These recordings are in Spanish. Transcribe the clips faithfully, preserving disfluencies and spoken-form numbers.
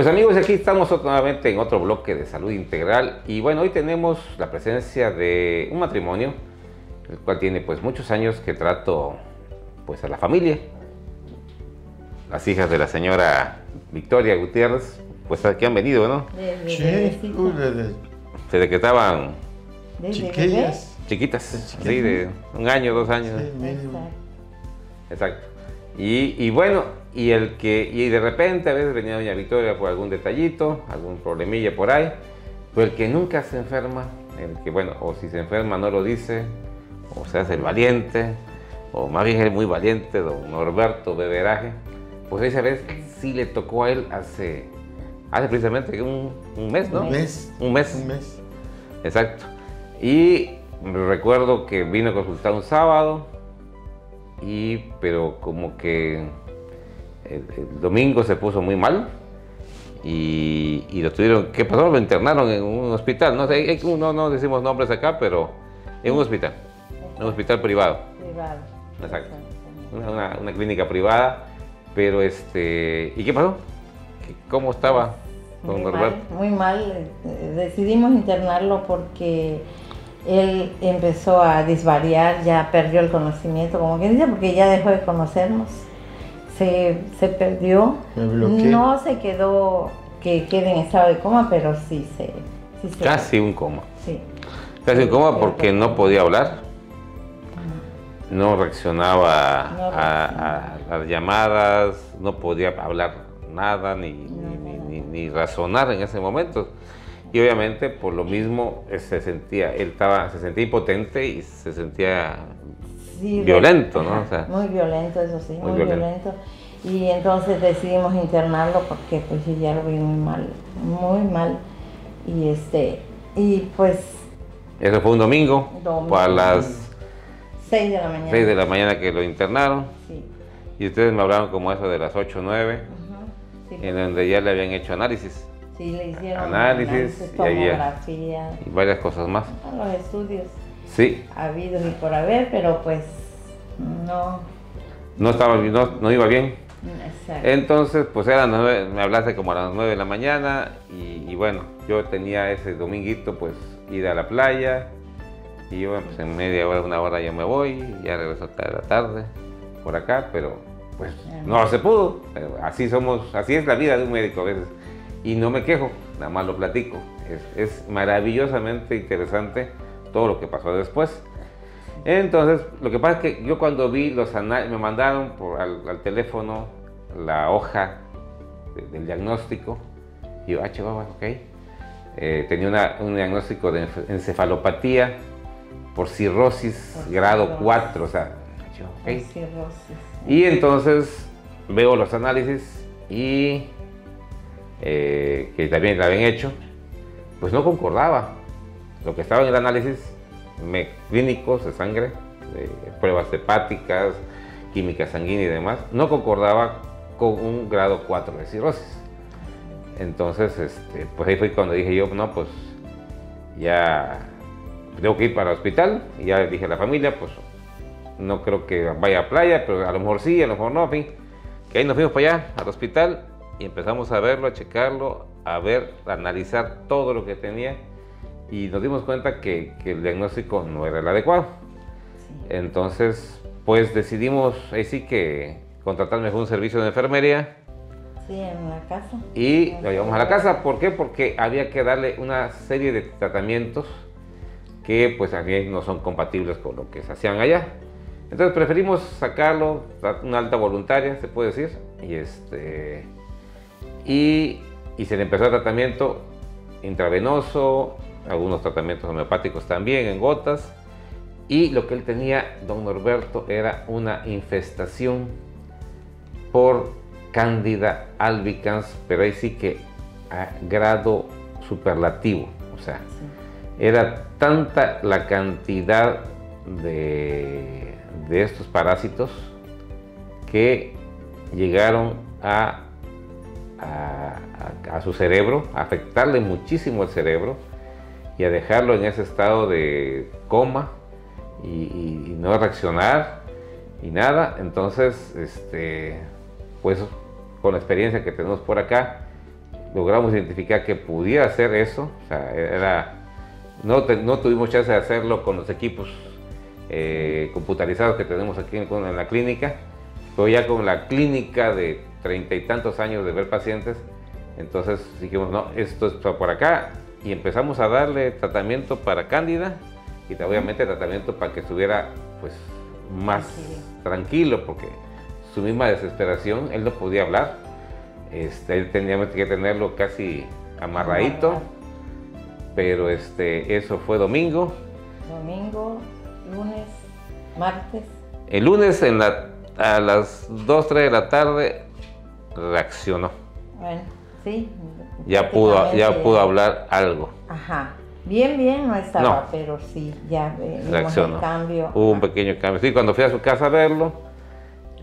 Pues amigos, aquí estamos nuevamente en otro bloque de salud integral y bueno, hoy tenemos la presencia de un matrimonio el cual tiene pues muchos años que trato pues a la familia. Las hijas de la señora Victoria Gutiérrez, pues aquí han venido, ¿no? Desde sí, desde que estaban chiquillas, chiquitas, sí, de un año, dos años. Sí, mínimo. Exacto. Y, y bueno, y el que y de repente a veces venía doña Victoria por algún detallito, algún problemilla por ahí, pero el que nunca se enferma, el que bueno, o si se enferma no lo dice, o se hace el valiente, o más bien el muy valiente, don Norberto Beberaje, pues esa vez sí le tocó a él hace, hace precisamente un, un mes, ¿no? Un mes. Un mes. Un mes. Exacto. Y recuerdo que vino a consultar un sábado, y pero como que el, el domingo se puso muy mal y, y lo tuvieron, ¿qué pasó? Lo internaron en un hospital, no sé, no, no decimos nombres acá, pero en un hospital, en un hospital privado. Privado. Exacto. Una, una, una clínica privada, pero este, ¿y qué pasó? ¿Cómo estaba don Norberto? Muy mal, decidimos internarlo porque él empezó a disvariar, ya perdió el conocimiento, como quien dice, porque ya dejó de conocernos, se, se perdió, no se quedó que quede en estado de coma, pero sí se... Sí se Casi quedó. un coma. Sí. Casi sí, un coma porque no podía hablar, no reaccionaba, no reaccionaba. A, a las llamadas, no podía hablar nada, ni, no, ni, no. Ni, ni razonar en ese momento. Y obviamente por lo mismo se sentía, él estaba, se sentía impotente y se sentía sí, violento, ¿no? O sea, muy violento, eso sí, muy, muy violento. violento. Y entonces decidimos internarlo porque pues ya lo vi muy mal, muy mal. Y este, y pues... Eso fue un domingo, domingo a las seis de la mañana. seis de la mañana que lo internaron. Sí. Y ustedes me hablaron como eso de las ocho o nueve, sí, en donde ya le habían hecho análisis. Sí, le hicieron análisis, análisis tomografía y varias cosas más. Los estudios sí. habidos y por haber, pero pues no. No estaba, no, no iba bien. Exacto. Entonces, pues eran nueve, me hablaste como a las nueve de la mañana y, y bueno, yo tenía ese dominguito pues ir a la playa y yo pues en media hora, una hora yo me voy, ya regreso hasta la tarde por acá, pero pues Ajá. no se pudo. Así somos, así es la vida de un médico a veces. Y no me quejo, nada más lo platico. Es, es maravillosamente interesante todo lo que pasó después. Entonces, lo que pasa es que yo cuando vi los análisis, me mandaron por al, al teléfono la hoja de, del diagnóstico. Y yo, ah, chihuahua, ok. Eh, tenía una, un diagnóstico de encefalopatía por cirrosis por grado cirrosis. cuatro, o sea, okay. cirrosis. Y entonces veo los análisis y... Eh, que también la habían hecho, pues no concordaba lo que estaba en el análisis me, clínicos de sangre, eh, pruebas hepáticas, química sanguínea y demás, no concordaba con un grado cuatro de cirrosis. Entonces, este, pues ahí fue cuando dije yo, no, pues ya tengo que ir para el hospital, y ya dije a la familia, pues no creo que vaya a playa, pero a lo mejor sí, a lo mejor no, en fin, que ahí nos fuimos para allá, al hospital, y empezamos a verlo, a checarlo, a ver, a analizar todo lo que tenía y nos dimos cuenta que, que el diagnóstico no era el adecuado. Sí. Entonces, pues decidimos, ahí sí que contratarme fue un servicio de enfermería. Sí, en la casa. Y lo llevamos a la casa, ¿por qué? Porque había que darle una serie de tratamientos que pues también no son compatibles con lo que se hacían allá. Entonces preferimos sacarlo, una alta voluntaria, se puede decir, y este... Y, y se le empezó el tratamiento intravenoso, algunos tratamientos homeopáticos también en gotas, y lo que él tenía, don Norberto, era una infestación por Candida albicans, pero ahí sí que a grado superlativo, o sea, sí. era tanta la cantidad de, de estos parásitos que llegaron a A, a, a su cerebro, a afectarle muchísimo el cerebro y a dejarlo en ese estado de coma y, y, y no reaccionar y nada. Entonces, este, pues con la experiencia que tenemos por acá, logramos identificar que pudiera hacer eso. O sea, era, no, te, no tuvimos chance de hacerlo con los equipos eh, computarizados que tenemos aquí en, en la clínica, pero ya con la clínica de treinta y tantos años de ver pacientes, entonces dijimos, no, esto está por acá, y empezamos a darle tratamiento para Cándida y obviamente tratamiento para que estuviera pues más tranquilo, porque su misma desesperación, él no podía hablar, este, él teníamos que tenerlo casi amarradito, pero este, eso fue domingo. Domingo, lunes, martes. El lunes en la, a las dos, tres de la tarde reaccionó. Bueno, sí. Ya pudo, ya pudo hablar algo. Ajá. Bien, bien no estaba, no, pero sí, ya vimos el cambio. Hubo un pequeño cambio. Sí, cuando fui a su casa a verlo,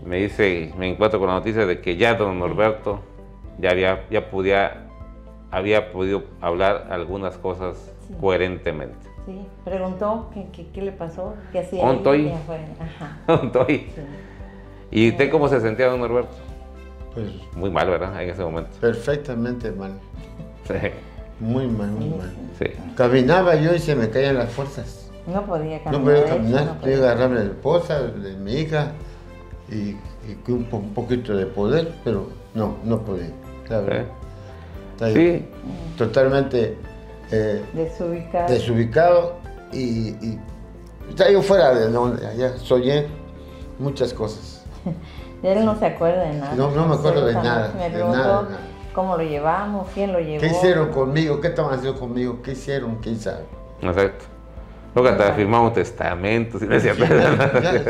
me dice, me encuentro con la noticia de que ya don Norberto ya había, ya podía, había podido hablar algunas cosas, sí, coherentemente. Sí, preguntó qué, qué, qué le pasó, qué hacía. ¿Ontoy? ¿Ontoy? Sí. ¿Y usted cómo se sentía, don Norberto? Pues muy mal, ¿verdad? En ese momento. Perfectamente mal. Sí. Muy mal, muy mal. Sí. Caminaba yo y se me caían las fuerzas. No podía caminar. No podía caminar, no podía agarrar de mi esposa, de mi hija y, y un, un poquito de poder, pero no, no podía. La verdad. Sí. Sí. Totalmente eh, desubicado. desubicado y, y está yo fuera de donde, allá soñé muchas cosas. De él no se acuerda de nada. No, no me acuerdo de nada, me de nada, de nada. ¿Cómo lo llevamos? ¿Quién lo llevó? ¿Qué hicieron conmigo? ¿Qué estaban haciendo conmigo? ¿Qué hicieron? ¿Quién sabe? Exacto. Luego hasta firmamos testamentos. Ya, ya,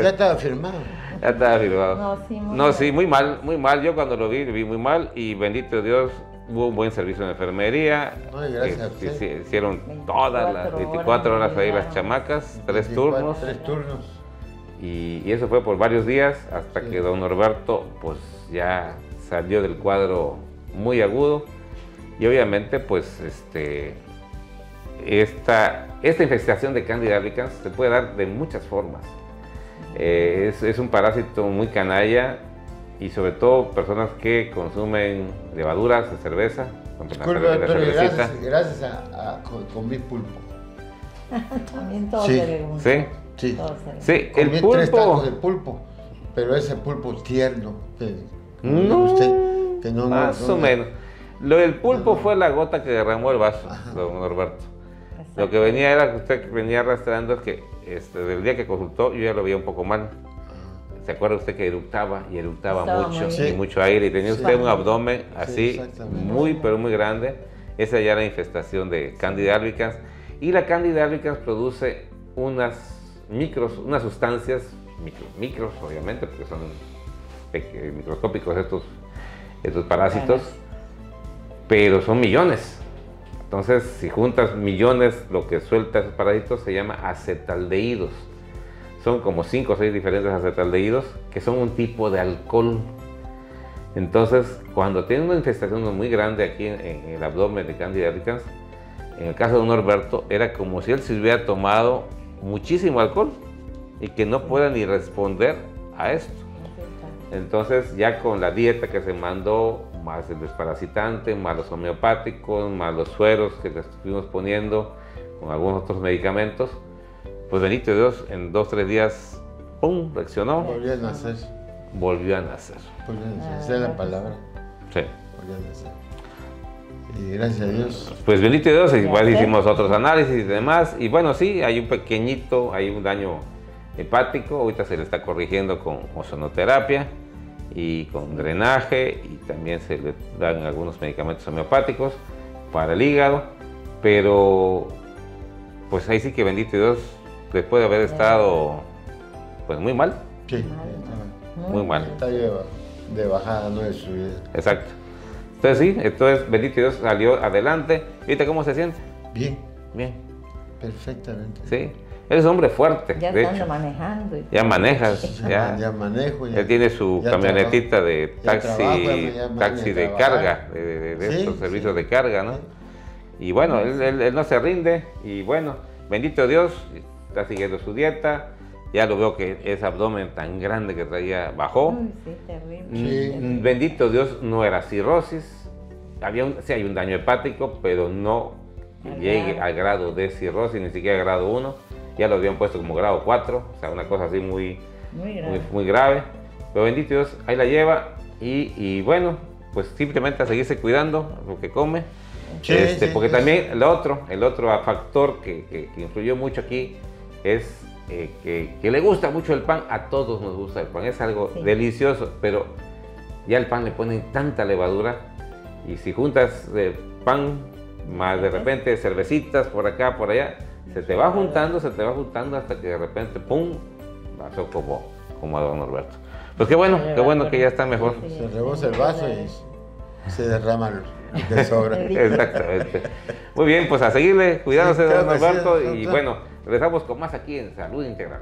ya estaba firmado. Ya estaba firmado. No, sí, muy, no mal. sí, muy mal, muy mal. Yo cuando lo vi, lo vi muy mal y bendito Dios, hubo un buen servicio de enfermería. Ay, gracias a usted. Hicieron todas las veinticuatro horas ahí las chamacas, tres turnos. Tres turnos. Y, y eso fue por varios días hasta sí. que don Norberto pues ya salió del cuadro muy agudo, y obviamente pues este esta, esta infestación de Candida albicans se puede dar de muchas formas. Eh, es, es un parásito muy canalla, y sobre todo personas que consumen levaduras de cerveza. Disculpe, doctor, gracias, gracias a, a comer pulpo. También todo sí. se le gusta. Sí, sí. Todo se le gusta. Sí, el comí pulpo. Tres tacos de pulpo, pero ese pulpo tierno que no. usted. Que no, más no, no, o menos. Lo del pulpo no, no. fue la gota que derramó el vaso, don Norberto. Lo que venía era que usted venía arrastrando es que este, desde el día que consultó yo ya lo veía un poco mal. ¿Se acuerda usted que eructaba y eructaba mucho, sí. y mucho aire? Y tenía sí. usted un abdomen así, sí, muy pero muy grande. Esa ya era la infestación de Candida albicans. Y la Candida albicans produce unas micros, unas sustancias, micro, micros obviamente, porque son microscópicos estos estos parásitos, pero son millones. Entonces, si juntas millones, lo que suelta esos parásitos se llama acetaldehídos. Son como cinco o seis diferentes acetaldehídos, que son un tipo de alcohol. Entonces, cuando tiene una infestación muy grande aquí en, en el abdomen de Candida albicans, en el caso de Norberto, era como si él se hubiera tomado muchísimo alcohol y que no pueda ni responder a esto. Entonces, ya con la dieta que se mandó, más el desparasitante, más los homeopáticos, más los sueros que le estuvimos poniendo, con algunos otros medicamentos, pues bendito Dios, en dos, tres días, ¡pum!, reaccionó. Volvió a nacer. Volvió a nacer. Volvió a nacer, esa es la palabra. Sí. Volvió a nacer. Y gracias a Dios. Pues bendito Dios, igual hicimos otros análisis y demás, y bueno, sí, hay un pequeñito, hay un daño hepático, ahorita se le está corrigiendo con ozonoterapia y con drenaje, y también se le dan algunos medicamentos homeopáticos para el hígado, pero pues ahí sí que bendito Dios, después de haber estado pues muy mal, sí, muy mal, está de bajada, no de subida. Exacto. Entonces sí, entonces bendito Dios salió adelante. ¿Ahorita cómo se siente? Bien, bien, perfectamente. Sí. Eres hombre fuerte. Ya estando manejando. Y ya manejas. Ya, ya, ya manejo. Ya, ya tiene su ya camionetita trabajo, de taxi, ya trabajo, ya taxi de carga, de, de, de sí, estos servicios sí. de carga, ¿no? Sí. Y bueno, sí. él, él, él no se rinde. Y bueno, bendito Dios, está siguiendo su dieta. Ya lo veo que ese abdomen tan grande que traía bajó. Uy, sí, terrible. Sí. Bendito Dios, no era cirrosis. había un, sí hay un daño hepático, pero no llegue al grado de cirrosis, ni siquiera al grado uno. Ya lo habían puesto como grado cuatro, o sea, una cosa así muy, muy, grave. muy, muy grave. Pero bendito Dios, ahí la lleva y, y bueno, pues simplemente a seguirse cuidando lo que come. Sí, este, sí, porque sí. también el otro, el otro factor que, que, que influyó mucho aquí es eh, que, que le gusta mucho el pan, a todos nos gusta el pan, es algo sí. delicioso, pero ya el pan le ponen tanta levadura y si juntas eh, pan más de repente cervecitas por acá, por allá, se te va juntando, se te va juntando hasta que de repente pum, pasó como, como a don Norberto. Pues qué bueno, qué bueno que ya está mejor. Se rebosa el vaso y se derrama los... de sobra. Exactamente. Muy bien, pues a seguirse cuidándose, sí, don Norberto, y bueno, regresamos con más aquí en Salud Integral.